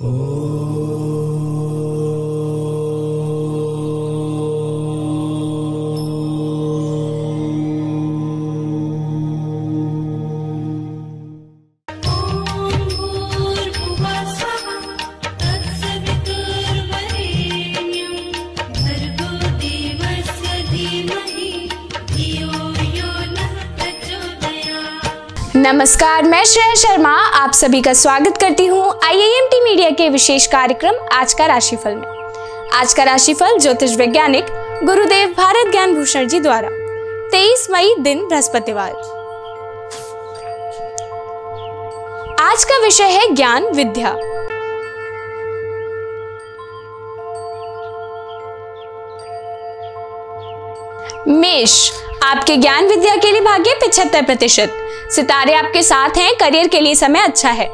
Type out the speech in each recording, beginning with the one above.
नमस्कार, मैं श्रेया शर्मा आप सभी का स्वागत करती हूँ IIMT मीडिया के विशेष कार्यक्रम आज का राशिफल में। आज का राशिफल ज्योतिष वैज्ञानिक गुरुदेव भारत ज्ञान भूषण जी द्वारा 23 मई दिन बृहस्पतिवार। आज का विषय है ज्ञान विद्या। मेष, आपके ज्ञान विद्या के लिए भाग्य 75%। सितारे आपके साथ हैं, करियर के लिए समय अच्छा है,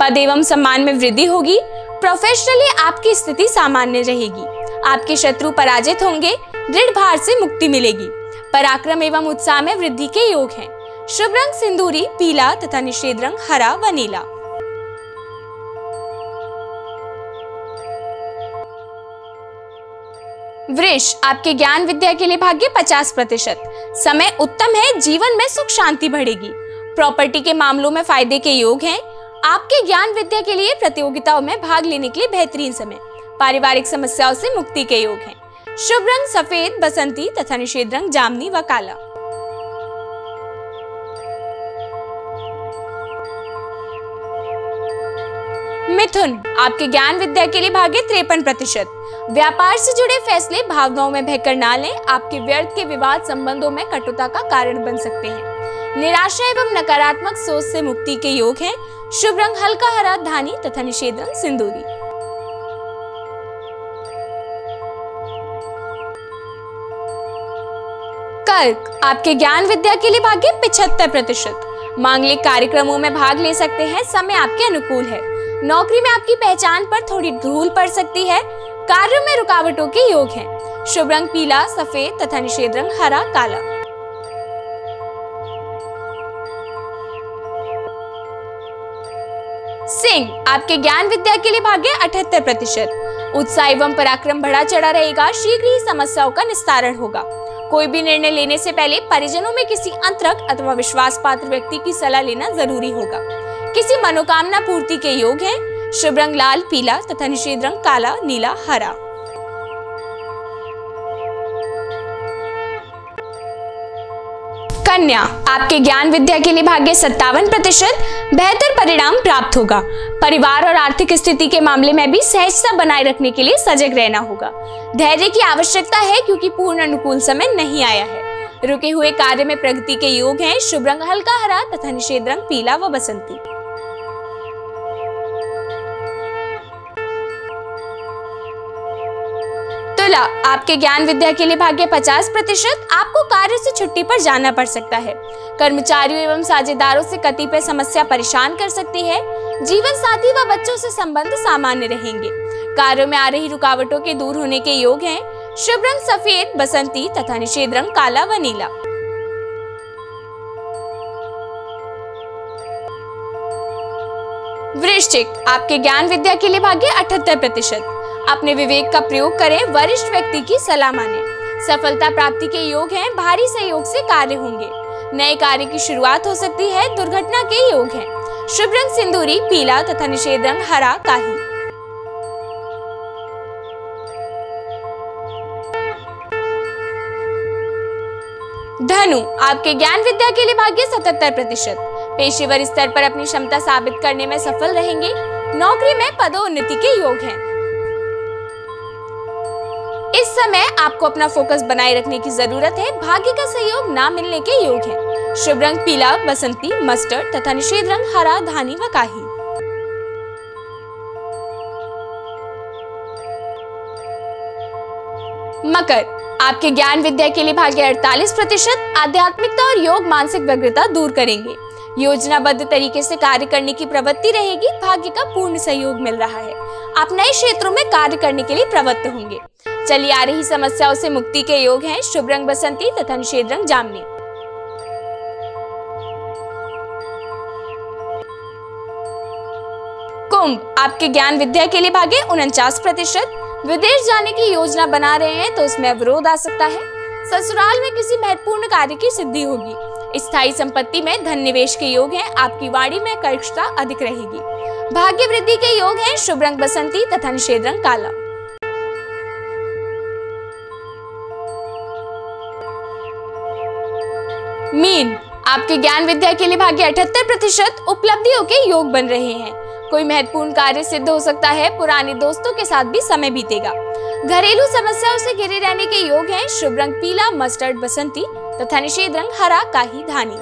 पद एवं सम्मान में वृद्धि होगी। प्रोफेशनली आपकी स्थिति सामान्य रहेगी, आपके शत्रु पराजित होंगे, दृढ़ भार से मुक्ति मिलेगी। पराक्रम एवं उत्साह में वृद्धि के योग हैं। शुभ रंग सिंदूरी पीला तथा निषेध रंग हरा व नीला। वृष, आपके ज्ञान विद्या के लिए भाग्य 50%। समय उत्तम है, जीवन में सुख शांति बढ़ेगी। प्रॉपर्टी के मामलों में फायदे के योग हैं। आपके ज्ञान विद्या के लिए प्रतियोगिताओं में भाग लेने के लिए बेहतरीन समय। पारिवारिक समस्याओं से मुक्ति के योग हैं। शुभ रंग सफेद बसंती तथा निषेध रंग जामनी व काला। मिथुन, आपके ज्ञान विद्या के लिए भाग्य 53%। व्यापार से जुड़े फैसले भावनाओं में बहकर ना लें, आपके व्यर्थ के विवाद संबंधों में कटुता का कारण बन सकते हैं। निराशा एवं नकारात्मक सोच से मुक्ति के योग हैं। शुभ रंग हल्का हरा धानी तथा निषेध रंग सिंदूरी। कर्क, आपके ज्ञान विद्या के लिए भाग्य 75%। मांगलिक कार्यक्रमों में भाग ले सकते हैं, समय आपके अनुकूल है। नौकरी में आपकी पहचान पर थोड़ी धूल पड़ सकती है। कार्यों में रुकावटों के योग हैं। शुभ रंग पीला सफेद तथा निषेध रंग हरा काला। सिंह, आपके ज्ञान विद्या के लिए भाग्य 78%। उत्साह एवं पराक्रम बढ़ा चढ़ा रहेगा, शीघ्र ही समस्याओं का निस्तारण होगा। कोई भी निर्णय लेने से पहले परिजनों में किसी अंतरंग अथवा विश्वास पात्र व्यक्ति की सलाह लेना जरूरी होगा। किसी मनोकामना पूर्ति के योग हैं। शुभ रंग लाल पीला तथा निषेध रंग काला नीला हरा। कन्या, आपके ज्ञान विद्या के लिए भाग्य 57%। बेहतर परिणाम प्राप्त होगा। परिवार और आर्थिक स्थिति के मामले में भी सहजता बनाए रखने के लिए सजग रहना होगा। धैर्य की आवश्यकता है क्योंकि पूर्ण अनुकूल समय नहीं आया है। रुके हुए कार्य में प्रगति के योग हैं। शुभ रंग हल्का हरा तथा निषेध रंग पीला व बसंती। तुला, आपके ज्ञान विद्या के लिए भाग्य 50%। आपको कार्य से छुट्टी पर जाना पड़ सकता है। कर्मचारियों एवं साझेदारों से कतिपय समस्या परेशान कर सकती है। जीवन साथी व बच्चों से संबंध सामान्य रहेंगे। कार्यों में आ रही रुकावटों के दूर होने के योग हैं। शुभ रंग सफेद बसंती तथा निषेध रंग काला व नीला। वृश्चिक, आपके ज्ञान विद्या के लिए भाग्य 78%। अपने विवेक का प्रयोग करें, वरिष्ठ व्यक्ति की सलाह मानें। सफलता प्राप्ति के योग हैं, भारी सहयोग से कार्य होंगे। नए कार्य की शुरुआत हो सकती है, दुर्घटना के योग हैं। शुभ रंग सिंदूरी पीला तथा निषेध रंग हरा काही। धनु, आपके ज्ञान विद्या के लिए भाग्य 77%। पेशेवर स्तर पर अपनी क्षमता साबित करने में सफल रहेंगे। नौकरी में पदोन्नति के योग हैं। इस समय आपको अपना फोकस बनाए रखने की जरूरत है। भाग्य का सहयोग ना मिलने के योग हैं। शुभ रंग पीला बसंती मस्टर्ड तथा निषेध रंग हरा धानी व काही। मकर, आपके ज्ञान विद्या के लिए भाग्य 48%। आध्यात्मिकता और योग मानसिक व्यग्रता दूर करेंगे। योजनाबद्ध तरीके से कार्य करने की प्रवृत्ति रहेगी। भाग्य का पूर्ण सहयोग मिल रहा है। आप नए क्षेत्रों में कार्य करने के लिए प्रवृत्त होंगे। चली आ रही समस्याओं से मुक्ति के योग हैं। शुभ रंग बसंती तथा निषेध रंग जामनी। तुम आपके ज्ञान विद्या के लिए भागे 49%। विदेश जाने की योजना बना रहे हैं तो उसमें अवरोध आ सकता है। ससुराल में किसी महत्वपूर्ण कार्य की सिद्धि होगी। स्थायी संपत्ति में धन निवेश के योग हैं। आपकी वाणी में कर्कशता अधिक रहेगी। भाग्य वृद्धि के योग हैं शुभ रंग बसंती तथा निषेध रंग काला। मीन, आपके ज्ञान विद्या के लिए भाग्य 78%। उपलब्धियों के योग बन रहे हैं। कोई महत्वपूर्ण कार्य सिद्ध हो सकता है। पुराने दोस्तों के साथ भी समय बीतेगा। घरेलू समस्याओं से घिरे रहने के योग हैं शुभ रंग पीला मस्टर्ड बसंती तथा निषेध रंग हरा काही धानी।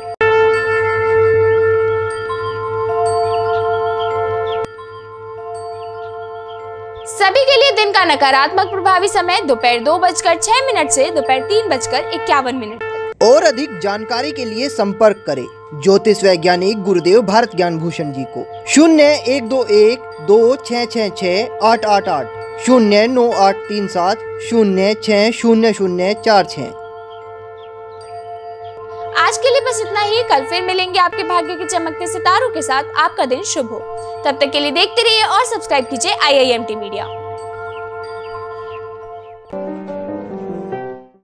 सभी के लिए दिन का नकारात्मक प्रभावी समय दोपहर 2:06 से दोपहर 3:51 तक। और अधिक जानकारी के लिए संपर्क करें ज्योतिष वैज्ञानिक गुरुदेव भारत ज्ञान भूषण जी को 0121 2666888 09837 0600046। आज के लिए बस इतना ही। कल फिर मिलेंगे आपके भाग्य के चमकते सितारों के साथ। आपका दिन शुभ हो। तब तक के लिए देखते रहिए और सब्सक्राइब कीजिए IIMT मीडिया।